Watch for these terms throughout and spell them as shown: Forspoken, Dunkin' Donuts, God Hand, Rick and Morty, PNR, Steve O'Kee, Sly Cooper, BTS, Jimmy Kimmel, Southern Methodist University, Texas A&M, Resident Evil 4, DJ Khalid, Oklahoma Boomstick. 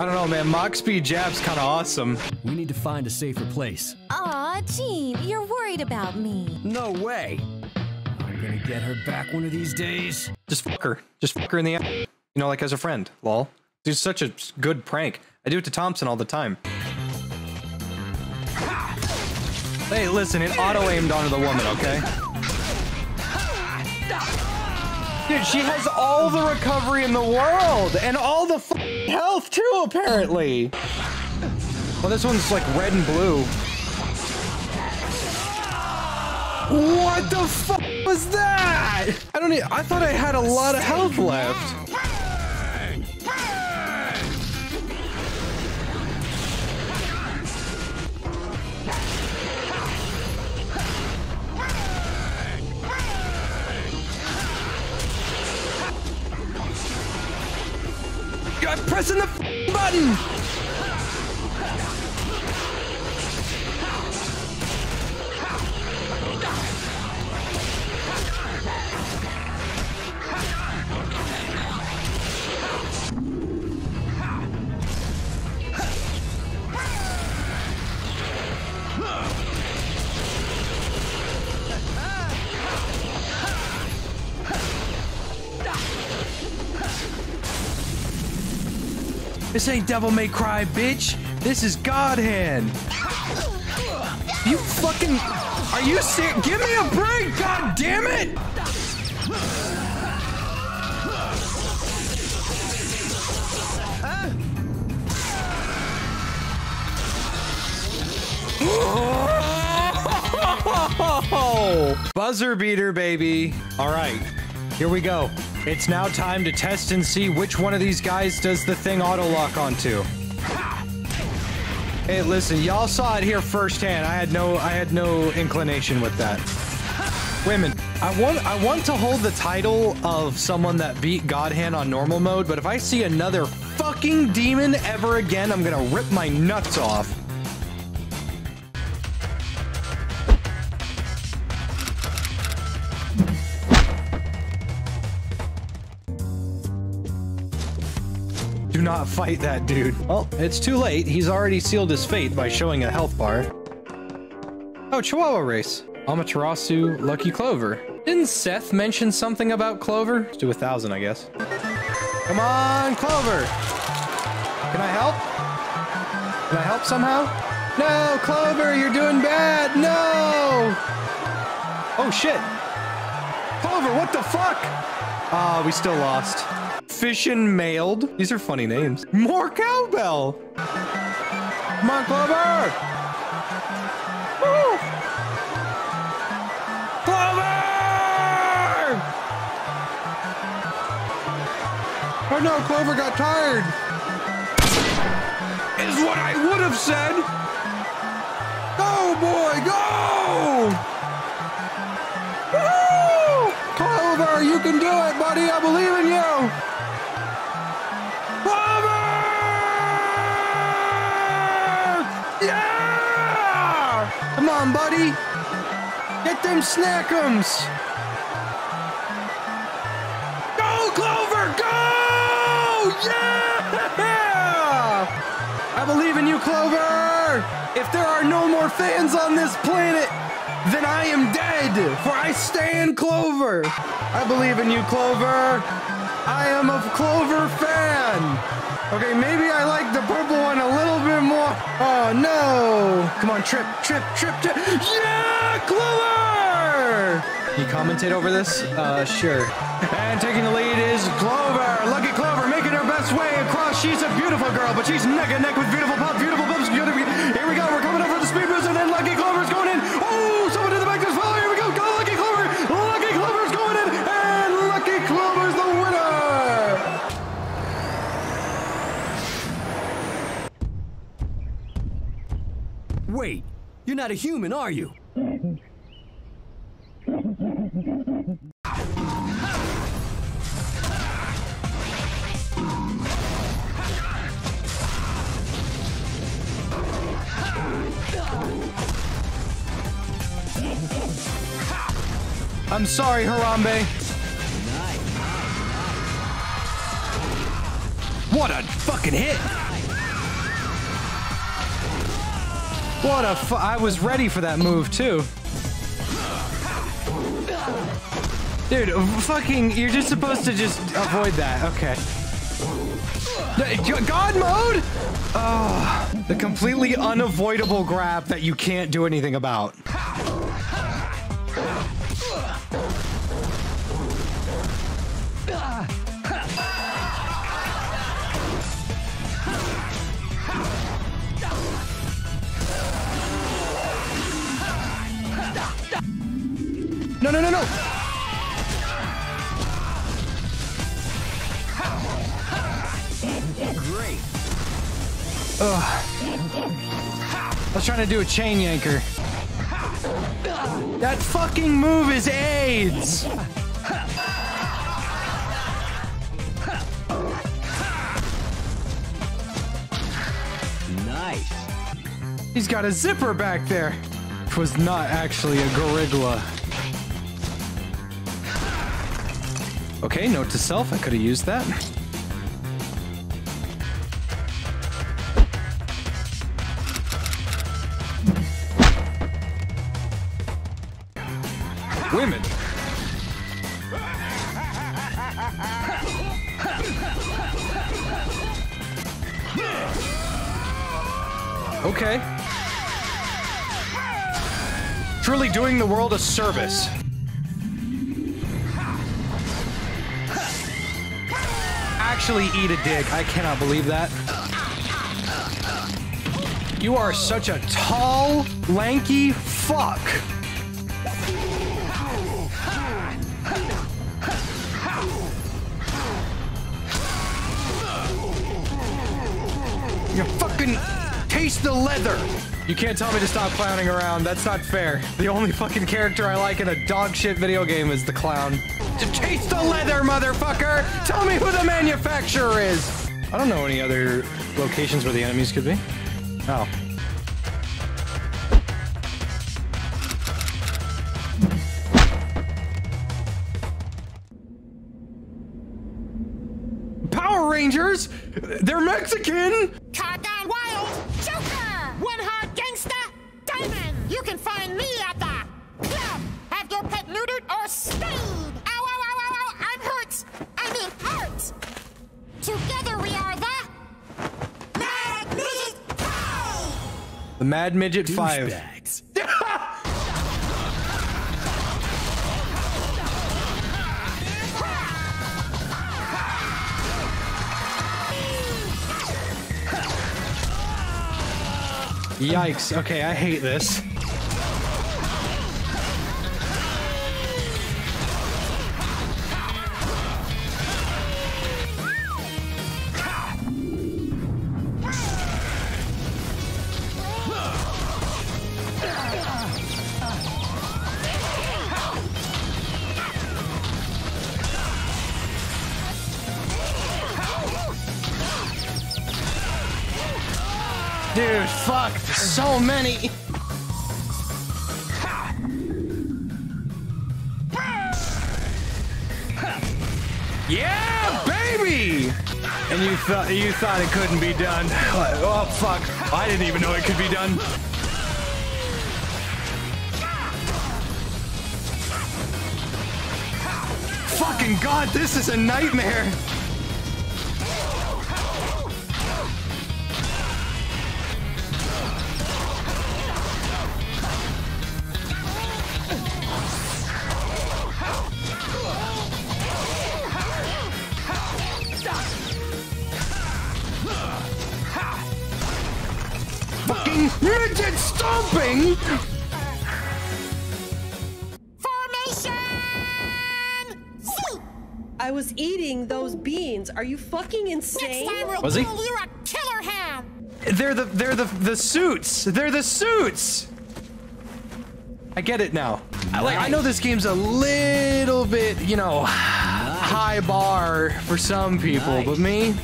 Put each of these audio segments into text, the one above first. I don't know, man. Mach speed jab's kind of awesome. We need to find a safer place. Aw, Gene, you're worried about me. No way. I'm gonna get her back one of these days. Just fuck her. Just fuck her in the ass. You know, like as a friend. Lol. Dude, such a good prank. I do it to Thompson all the time. Hey, listen, it auto-aimed onto the woman, okay? Dude, she has all the recovery in the world, and all the f***ing health, too, apparently! Well, this one's, like, red and blue. What the f*** was that?! I don't even- I thought I had a lot of health left. I'm pressing the f***ing button! This ain't Devil May Cry, bitch. This is God Hand. You fucking... Are you serious? Give me a break, god damn it! Oh! Buzzer beater, baby. All right, here we go. It's now time to test and see which one of these guys does the thing auto-lock onto. Hey, listen, y'all saw it here firsthand. I had no inclination with that. Women, I want to hold the title of someone that beat God Hand on normal mode, but if I see another fucking demon ever again, I'm gonna rip my nuts off. Do not fight that dude. Well, it's too late. He's already sealed his fate by showing a health bar. Oh, Chihuahua race. Amaterasu, Lucky Clover. Didn't Seth mention something about Clover? Let's do 1,000, I guess. Come on, Clover! Can I help? Can I help somehow? No, Clover, you're doing bad! No! Oh, shit! Clover, what the fuck? Ah, we still lost. Fish and Mailed. These are funny names. More cowbell. Come on, Clover. Woo. Clover! Oh no, Clover got tired. Is what I would have said. Go, boy, go! Clover, you can do it, buddy. I believe in you. Clover! Yeah! Come on, buddy. Get them snackums. Go, Clover, go! Yeah! I believe in you, Clover. If there are no more fans on this planet, then I am dead, for I stand Clover. I believe in you, Clover. I am a Clover fan. Okay, maybe I like the purple one a little bit more. Oh, no. Come on, trip, trip, trip, trip. Yeah, Clover! Can you commentate over this? Sure. And taking the lead is Clover. Lucky Clover making her best way across. She's a beautiful girl, but she's neck and neck with beautiful pop, beautiful pups. Beautiful. Here we go. We're coming over the speed boost, and then Lucky Clover's going in. Oh, someone in the back just following. Here we go. Go, Lucky Clover. Lucky Clover's going in, and Lucky Clover's the winner. Wait, you're not a human, are you? I'm sorry, Harambe. What a fucking hit! What a fu- I was ready for that move, too. Dude, fucking, you're just supposed to just avoid that. Okay. God mode? Oh, the completely unavoidable grab that you can't do anything about. No, no, no, no! Great. Ugh. I was trying to do a chain yanker. That fucking move is AIDS! Nice. He's got a zipper back there. Which was not actually a gorilla. Okay, note to self, I could have used that. Women. Okay. Truly doing the world a service. Actually eat a dick. I cannot believe that. You are such a tall, lanky fuck. You fucking taste the leather. You can't tell me to stop clowning around. That's not fair. The only fucking character I like in a dog shit video game is the clown. Taste the leather, motherfucker! Tell me who the manufacturer is! I don't know any other locations where the enemies could be. Oh. Power Rangers? They're Mexican! Cardon Wild! Joker! One hard gangster! Diamond! You can find me at the club! Have your pet neutered or spayed! Together we are the Mad Midget 5! The Mad Midget 5. Douchebags. Yikes. Okay, I hate this. Dude, fuck, so many. Yeah, baby! And you thought it couldn't be done. Oh, fuck. I didn't even know it could be done. Fucking God, this is a nightmare. Midget stomping! Formation! See! I was eating those beans. Are you fucking insane? Next time we'll call you a killer ham! They're the suits! They're the suits! I get it now. Nice. I know this game's a little bit, you know, high bar for some people, but me,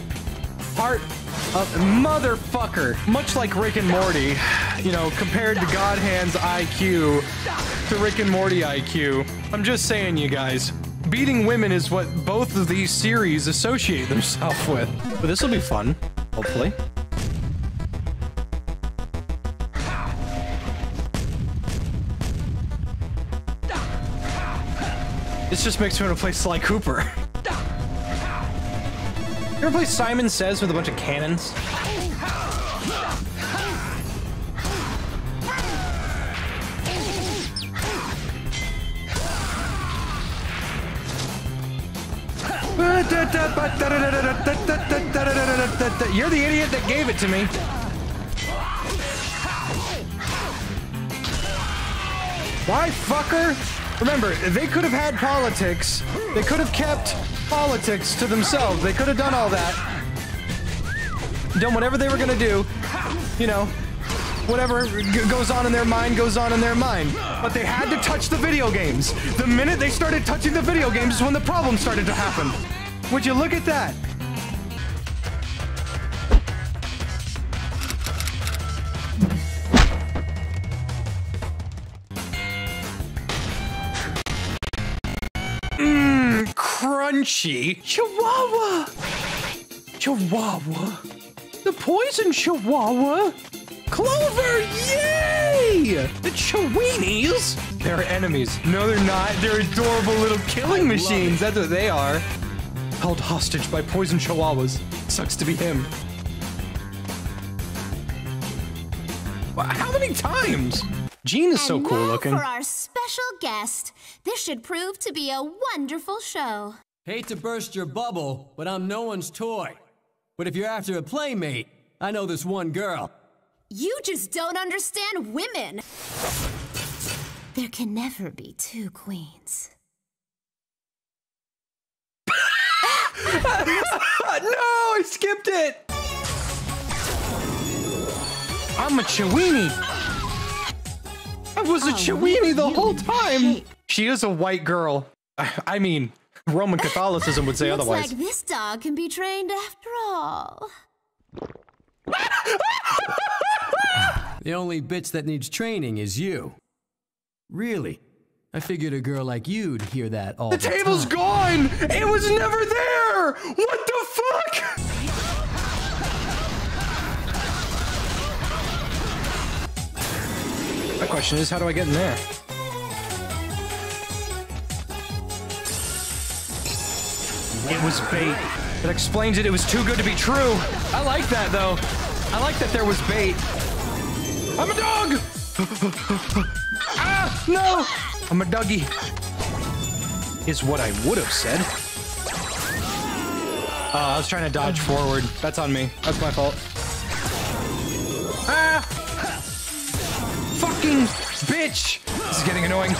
motherfucker. Much like Rick and Morty, you know, compared to God Hand's IQ to Rick and Morty IQ, I'm just saying, you guys, beating women is what both of these series associate themselves with. But this will be fun, hopefully. This just makes me want to play Sly Cooper. You ever play Simon Says with a bunch of cannons? You're the idiot that gave it to me. Why, fucker? Remember, they could have had politics. They could have kept politics to themselves. They could have done all that. Done whatever they were gonna do. You know, whatever goes on in their mind goes on in their mind. But they had to touch the video games. The minute they started touching the video games is when the problem started to happen. Would you look at that? Crunchy Chihuahua. Chihuahua. The poison Chihuahua. Clover, yay! The Chiweenies. They're enemies. No, they're not. They're adorable little killing machines. That's what they are. Held hostage by poison Chihuahuas. Sucks to be him. How many times? Gene is so cool looking. And now for our special guest. This should prove to be a wonderful show. Hate to burst your bubble, but I'm no one's toy. But if you're after a playmate, I know this one girl. You just don't understand women. There can never be two queens. No, I skipped it. I'm a Chiweenie. I was a Chiweenie the whole time! She is a white girl. I mean, Roman Catholicism would say otherwise. Looks like this dog can be trained after all. The only bitch that needs training is you. Really? I figured a girl like you'd hear that all the time. The table's gone! It was never there! What the fuck?! My question is, how do I get in there? It was bait. It explains it. It was too good to be true. I like that, though. I like that there was bait. I'm a dog! Ah, no! I'm a doggy. Is what I would have said. I was trying to dodge forward. That's on me. That's my fault. Ah! Fucking bitch! This is getting annoying.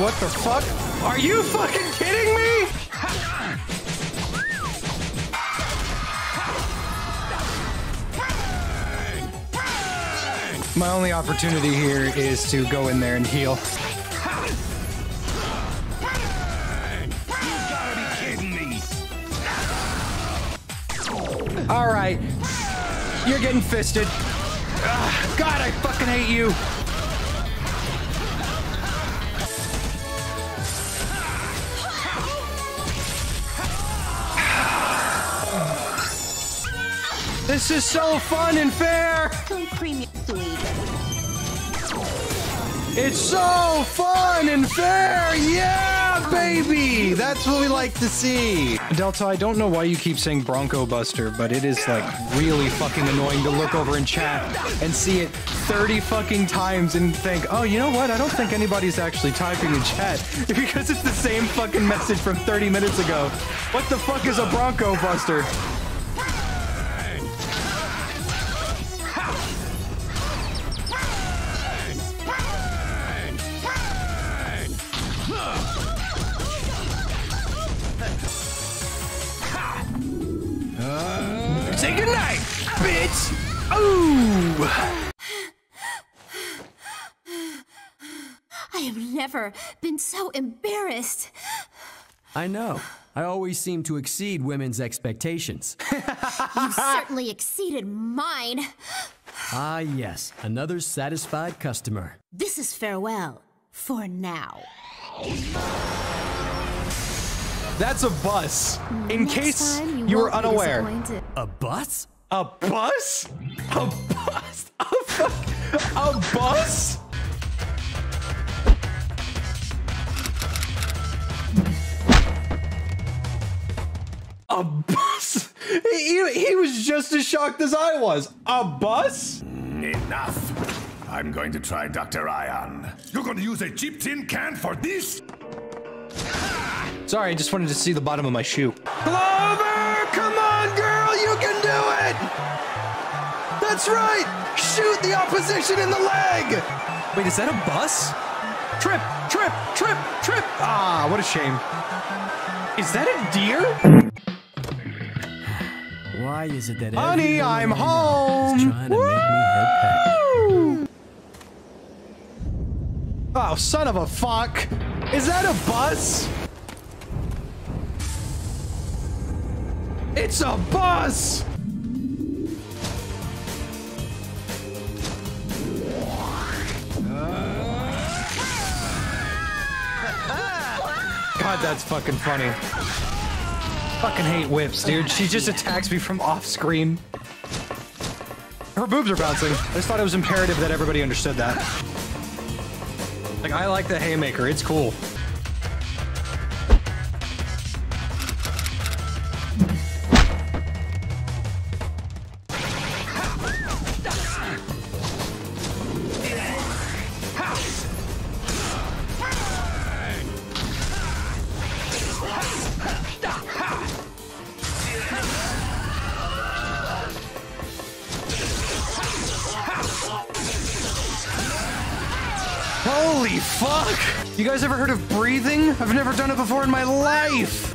What the fuck? Are you fucking kidding me? My only opportunity here is to go in there and heal. You gotta be kidding me. All right, you're getting fisted. God, I fucking hate you. This is so fun and fair. It's so fun and fair. Yeah, baby. That's what we like to see. Delta, I don't know why you keep saying Bronco Buster, but it is like really fucking annoying to look over in chat and see it 30 fucking times and think, oh, you know what? I don't think anybody's actually typing in chat because it's the same fucking message from 30 minutes ago. What the fuck is a Bronco Buster? Say goodnight, bitch! Ooh! I have never been so embarrassed. I know. I always seem to exceed women's expectations. You certainly exceeded mine. Ah, yes. Another satisfied customer. This is farewell. For now. That's a bus. In case you were unaware. A bus? A bus? A bus? A bus? A bus? A bus? He was just as shocked as I was. A bus? Enough. I'm going to try Dr. Ion. You're going to use a cheap tin can for this? Sorry, I just wanted to see the bottom of my shoe. Clover, come on, girl, you can do it! That's right! Shoot the opposition in the leg! Wait, is that a bus? Trip, trip, trip, trip! Ah, what a shame. Is that a deer? Why is it that honey, I'm home! Trying to make me head pack? Oh, son of a fuck! Is that a bus? It's a bus! God, that's fucking funny. Fucking hate whips, dude. She just attacks me from off screen. Her boobs are bouncing. I just thought it was imperative that everybody understood that. Like, I like the haymaker. It's cool. Holy fuck! You guys ever heard of breathing? I've never done it before in my life!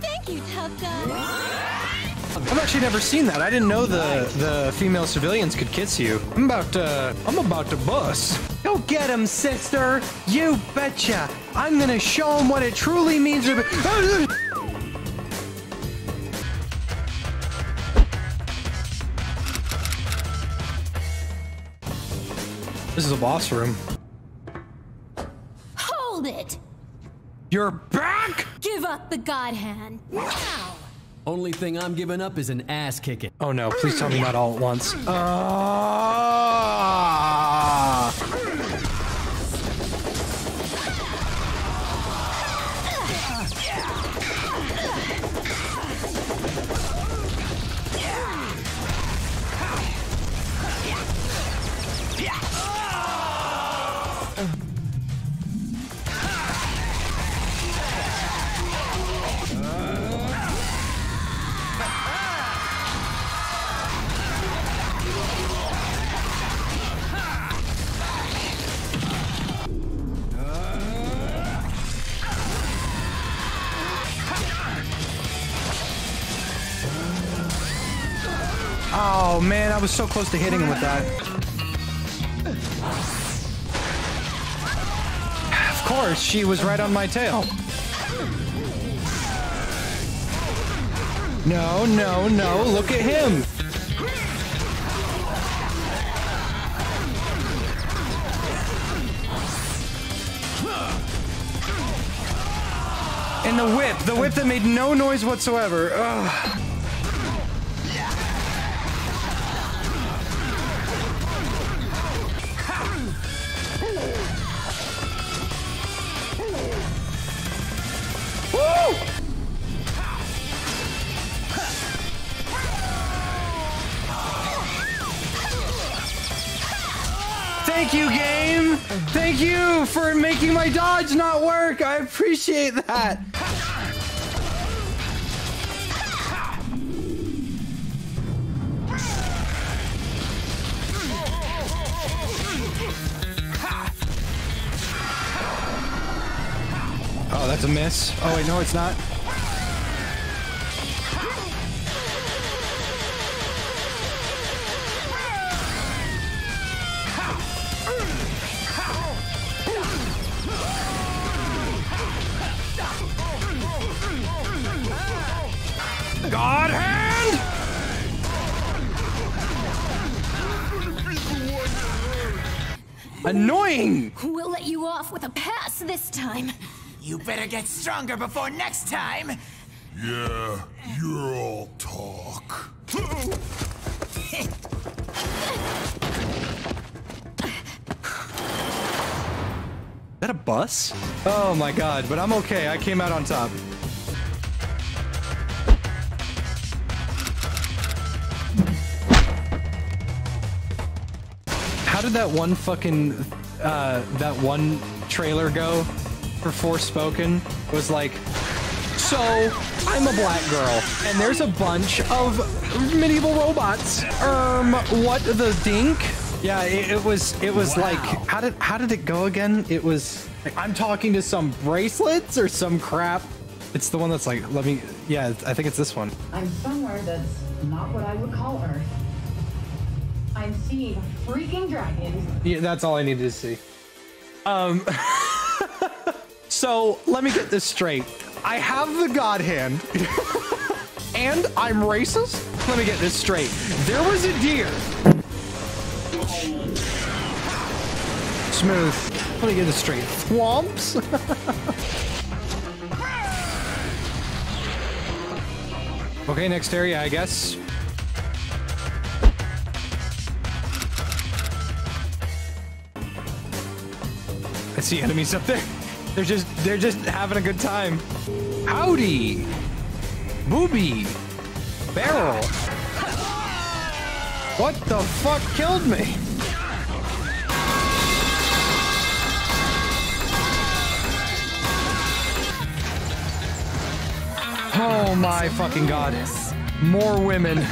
Thank you, tough guy. I've actually never seen that. I didn't know the female civilians could kiss you. I'm about to bust. Go get him, sister! You betcha! I'm gonna show him what it truly means to be— This is a boss room. Hold it! You're back? Give up the God Hand, now! Only thing I'm giving up is an ass kicking. Oh no, please tell me not all at once. Oh man, I was so close to hitting him with that. Of course, she was right on my tail. No, no, no, look at him. And the whip that made no noise whatsoever. Ugh. Thank you, game! Thank you for making my dodge not work! I appreciate that! Oh, that's a miss. Oh, wait, no, it's not. God Hand! Annoying! We'll let you off with a pass this time. You better get stronger before next time. Yeah, you're all talk. that a bus? Oh my god, but I'm okay. I came out on top. How did that one fucking, that one trailer go for Forspoken? It was like, so, I'm a black girl, and there's a bunch of medieval robots. What the dink? Yeah, it was wow. Like, how did it go again? It was, like, I'm talking to some bracelets or some crap. It's the one that's like, let me, yeah, I think it's this one. I'm somewhere that's not what I would call Earth. I'm seeing freaking dragons. Yeah, that's all I needed to see. So let me get this straight. I have the God Hand and I'm racist. Let me get this straight. There was a deer. Smooth. Let me get this straight. Thwomps. Okay, next area, I guess. I see enemies up there. They're just having a good time. Howdy! Booby! Barrel! What the fuck killed me? Oh my fucking god. More women.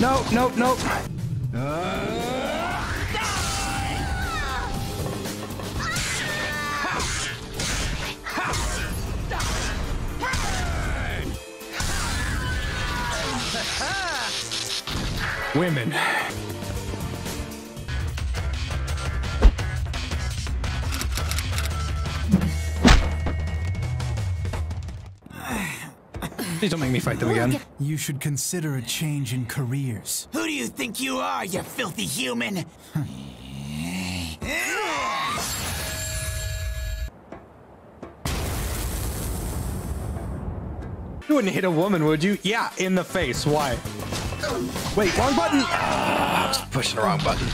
Nope, nope, nope. Women. Please don't make me fight them again. You should consider a change in careers. Who do you think you are, you filthy human? You wouldn't hit a woman, would you? Yeah, in the face. Why? Wait, wrong button! I was pushing the wrong button.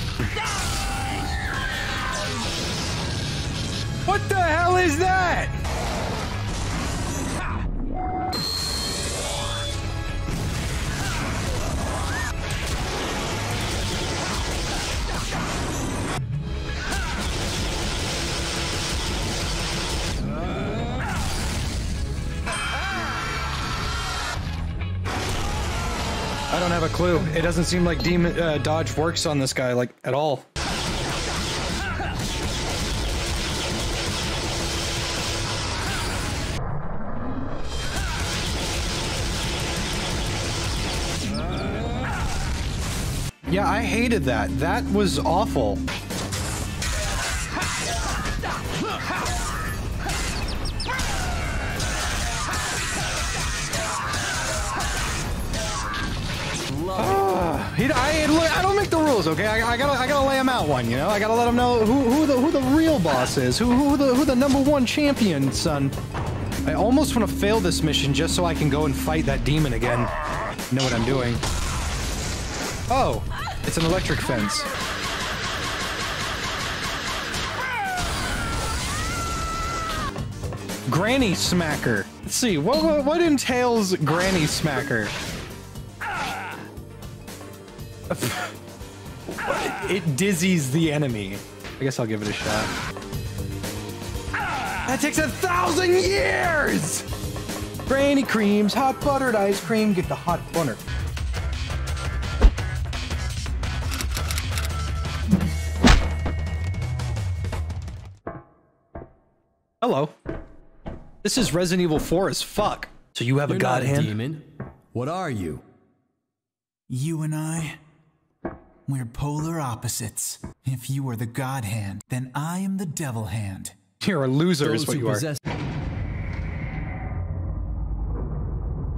What the hell is that? I don't have a clue. It doesn't seem like demon dodge works on this guy like at all. Yeah, I hated that. That was awful. I don't make the rules, okay? I gotta lay them out one, you know. I gotta let them know who the real boss is, who the #1 champion, son. I almost want to fail this mission just so I can go and fight that demon again. Know what I'm doing? Oh, it's an electric fence. Granny Smacker. Let's see what entails Granny Smacker. It dizzies the enemy. I guess I'll give it a shot. That takes 1,000 years! Granny creams, hot buttered ice cream, get the hot butter. Hello. This is Resident Evil 4 as fuck. So you have a God Hand? Demon. What are you? You and I... we're polar opposites. If you are the God Hand, then I am the Devil Hand. You're a loser is what you are.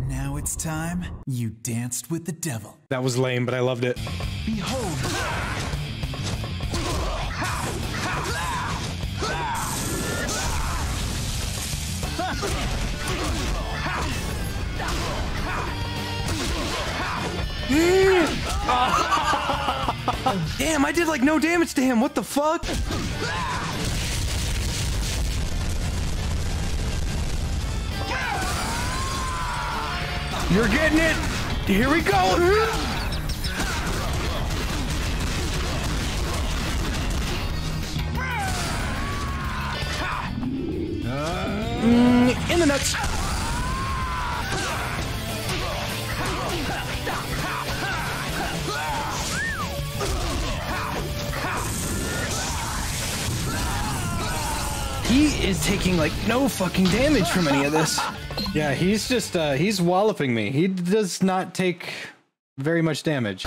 Now it's time. You danced with the devil. That was lame, but I loved it. Behold. Damn, I did like no damage to him. What the fuck? You're getting it. Here we go. In the nuts. He is taking like no fucking damage from any of this. Yeah, he's just, he's walloping me. He does not take very much damage.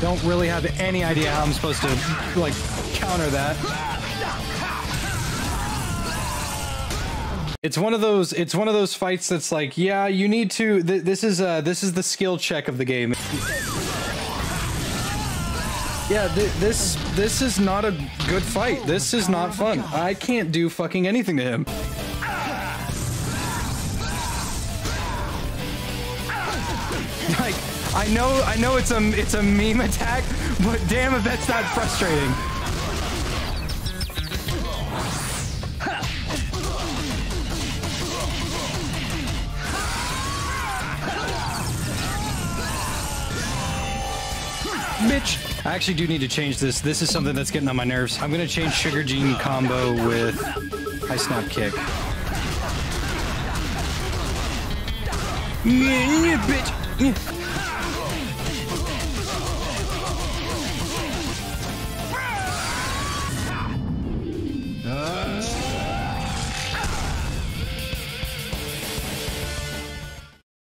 Don't really have any idea how I'm supposed to, like, counter that. It's one of those fights that's like, yeah, you need to, this is the skill check of the game. Yeah, this is not a good fight. This is not fun. I can't do fucking anything to him. Like, I know it's a meme attack, but damn if that's not frustrating. Bitch! I actually do need to change this. This is something that's getting on my nerves. I'm gonna change Sugar Gene combo with High Snap Kick. Yeah, bitch! Yeah.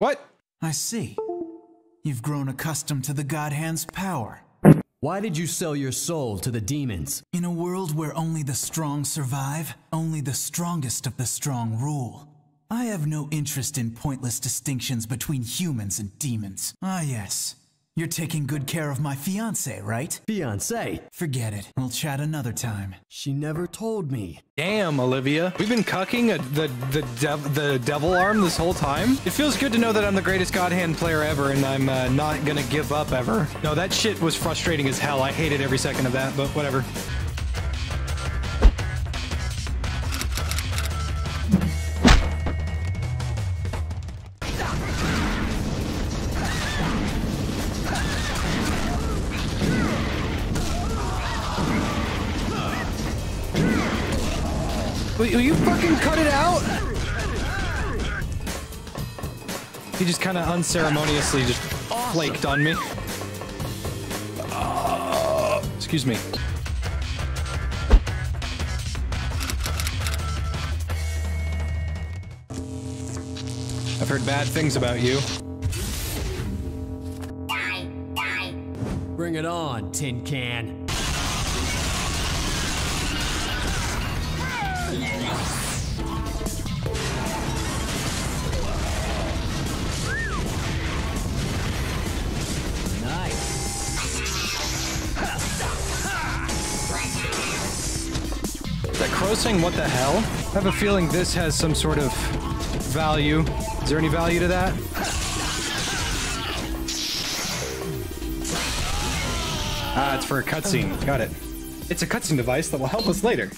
What? I see. You've grown accustomed to the God Hand's power. Why did you sell your soul to the demons? In a world where only the strong survive, only the strongest of the strong rule. I have no interest in pointless distinctions between humans and demons. Ah, yes. You're taking good care of my fiancée, right? Fiancée? Forget it. We'll chat another time. She never told me. Damn, Olivia. We've been cucking the devil arm this whole time? It feels good to know that I'm the greatest God Hand player ever, and I'm not gonna give up ever. No, that shit was frustrating as hell. I hated every second of that, but whatever. Will you fucking cut it out? He just kind of unceremoniously just flaked on me. Excuse me. I've heard bad things about you. Bring it on, tin can. What the hell? I have a feeling this has some sort of value. Is there any value to that? Ah, it's for a cutscene. Got it. It's a cutscene device that will help us later.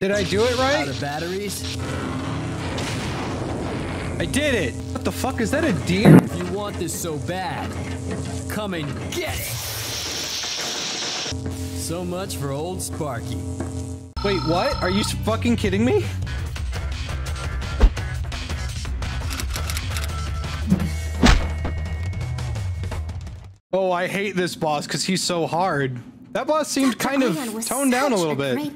Did I do it right? Out of batteries? I did it! What the fuck? Is that a deer? If you want this so bad, come and get it! So much for old Sparky. Wait, what? Are you fucking kidding me? Oh, I hate this boss because he's so hard. That boss seemed kind of toned down a little bit.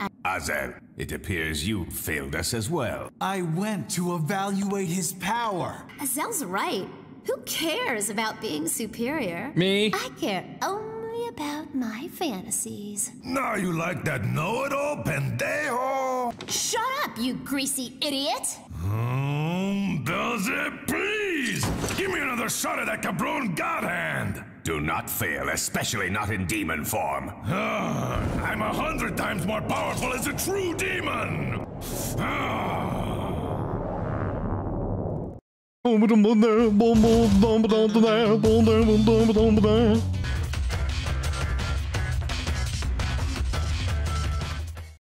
It appears you failed us as well. I went to evaluate his power. Azel's right. Who cares about being superior? Me? I care only about my fantasies. Now you like that know-it-all, pendejo? Shut up, you greasy idiot! Does it please? Give me another shot at that cabron God Hand! Do not fail, especially not in demon form. I'm 100 times more powerful as a true demon!